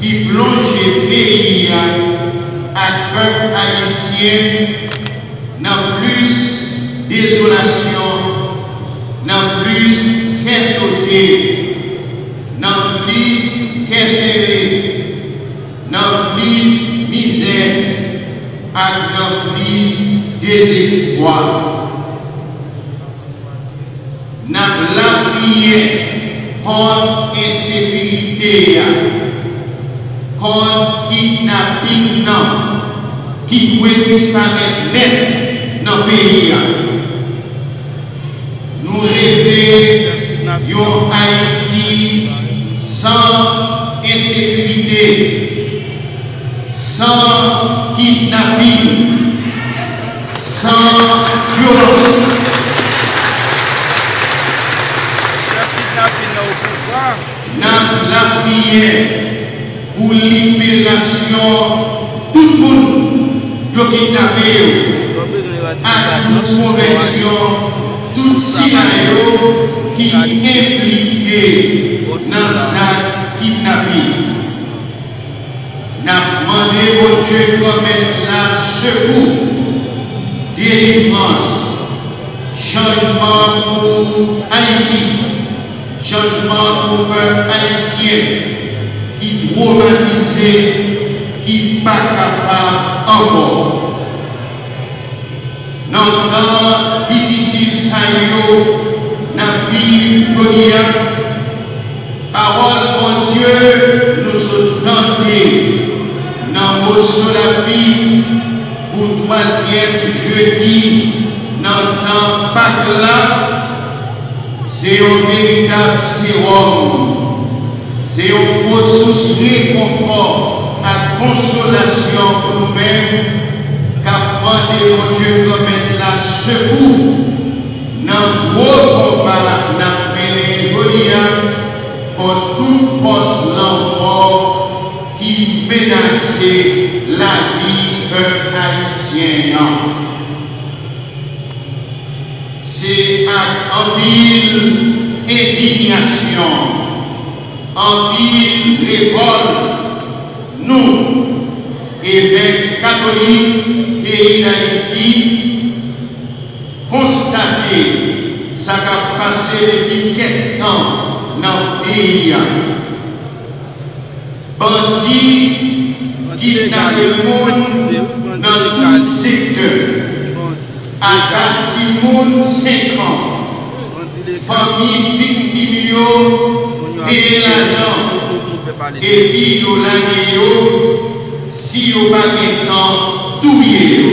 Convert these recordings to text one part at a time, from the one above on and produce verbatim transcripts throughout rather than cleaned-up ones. qui plonge le pays à peuple haïtien dans plus désolation, dans plus qu'un sauté, dans plus qu'un serré, dans plus misère, dans plus désespoir. N'a l'ambié contre insécurité, contre kidnapping, qui veut disparaître net dans le pays. Nous rêvons Haïti sans insécurité, sans kidnapping, sans violence. Nous la prière pour libération tout le monde de kidnappé à toute conversion, tout scénario qui est impliqué dans sa kidnapping. Nous demandons au Dieu de remettre la secours, délivrance, changement pour Haïti. Changement pour peuple haïtien qui traumatisé, qui pas capable encore. Dans le temps difficile, nous vivons la parole mon Dieu nous sommes tentés dans le sur la vie pour troisième jeudi, dans le temps Pâques là. C'est un véritable sérum, c'est un ressource réconfort, à consolation pour nous-mêmes, car demander au Dieu de mettre la secours dans gros combat, dans le Pénévolia, pour toute force d'encore qui menaçait la vie d'un haïtien. C'est en ville indignation, en ville révolte, nous, évêques catholiques pays d'Haïti, constater ce qui a passé depuis quelques temps dans le pays. Bandi qui n'a le monde dans tout secteur. À quatre moun cinq ans, famille victime et l'argent, et puis de l'année, si vous n'avez pas tout yo.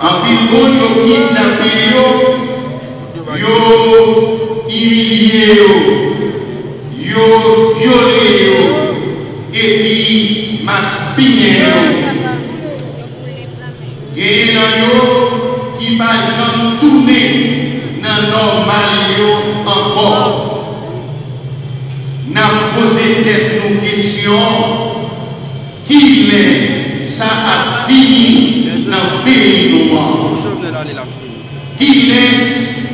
En plus, vous kidnappez, vous humiliez, vous violez, et puis maspinez. Et dans qui va jamais tourner dans normal encore. N'a posé tête nos questions. Qui est ça a fini dans le pays noir? Qui est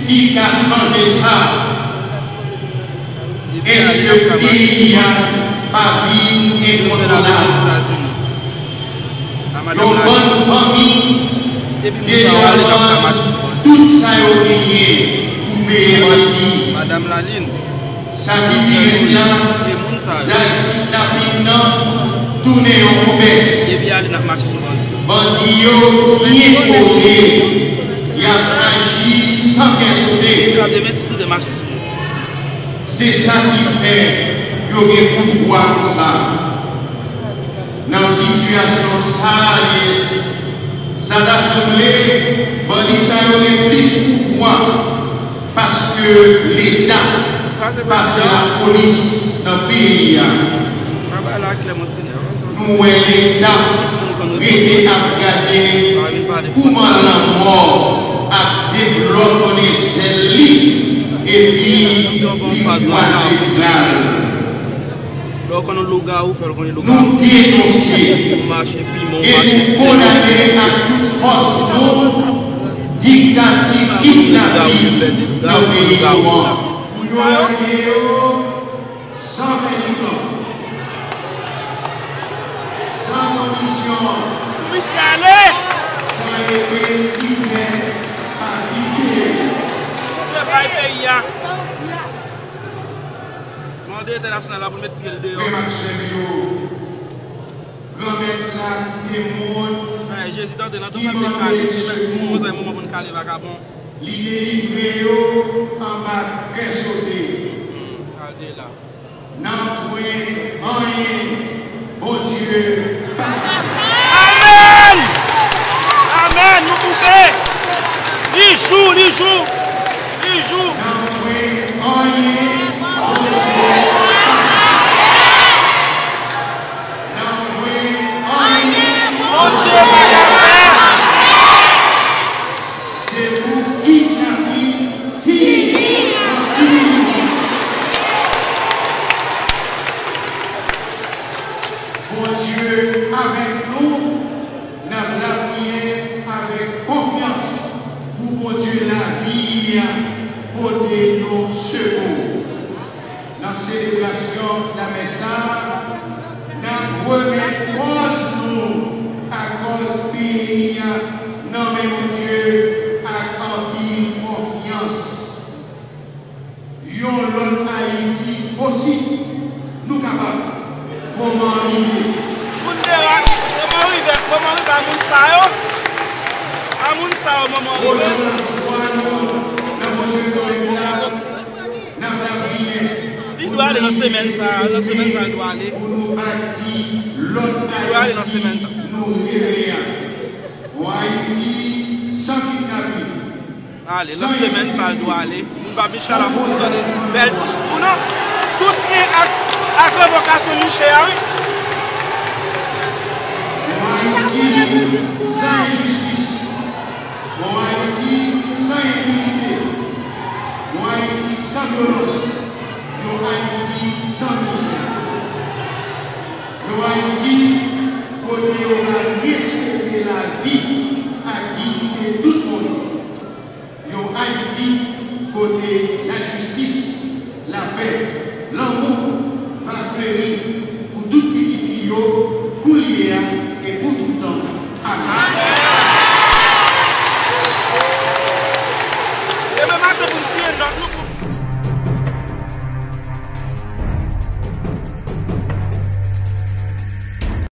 qui a changé ça? Est-ce que le pays a pas vu et condamné? Nos bonnes familles, déjà tout ça est gagné pour payer Haïti. Madame Laline, ça qui vient là, ça qui tapine là, tourner en commerce. Bandi yo qui est posé, y a agi sans questionner. C'est ça qui fait, y aurait pouvoir pour ça. Dans la situation sale, ça a semblé, Bandi ça aurait plus pouvoir parce que l'État, parce que la police dans le pays, nous l'État, prêté à regarder comment la mort a développé ses lits et puis les voies légales. Nous dénonçons et nous condamnons à toute force dictative qui n'a plus d'obéissance. Nous avons sans Pour